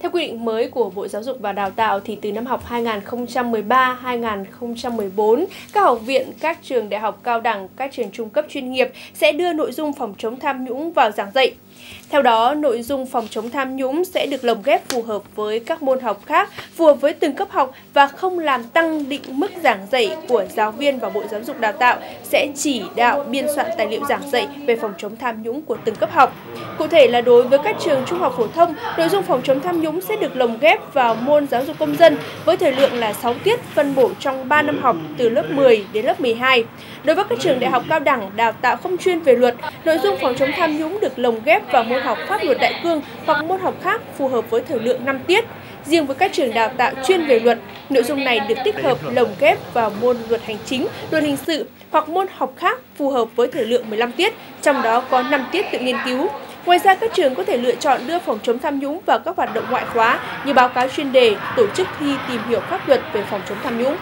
Theo quy định mới của Bộ Giáo dục và Đào tạo thì từ năm học 2013-2014, các học viện, các trường đại học cao đẳng, các trường trung cấp chuyên nghiệp sẽ đưa nội dung phòng chống tham nhũng vào giảng dạy. Theo đó, nội dung phòng chống tham nhũng sẽ được lồng ghép phù hợp với các môn học khác, phù hợp với từng cấp học và không làm tăng định mức giảng dạy của giáo viên, và Bộ Giáo dục Đào tạo sẽ chỉ đạo biên soạn tài liệu giảng dạy về phòng chống tham nhũng của từng cấp học. Cụ thể là đối với các trường trung học phổ thông, nội dung phòng chống tham nhũng sẽ được lồng ghép vào môn giáo dục công dân với thời lượng là 6 tiết phân bổ trong 3 năm học từ lớp 10 đến lớp 12. Đối với các trường đại học cao đẳng đào tạo không chuyên về luật, nội dung phòng chống tham nhũng được lồng ghép vào môn học pháp luật đại cương hoặc môn học khác phù hợp với thời lượng 5 tiết. Riêng với các trường đào tạo chuyên về luật, nội dung này được tích hợp lồng ghép vào môn luật hành chính, luật hình sự hoặc môn học khác phù hợp với thời lượng 15 tiết, trong đó có 5 tiết tự nghiên cứu. Ngoài ra, các trường có thể lựa chọn đưa phòng chống tham nhũng vào các hoạt động ngoại khóa như báo cáo chuyên đề, tổ chức thi tìm hiểu pháp luật về phòng chống tham nhũng.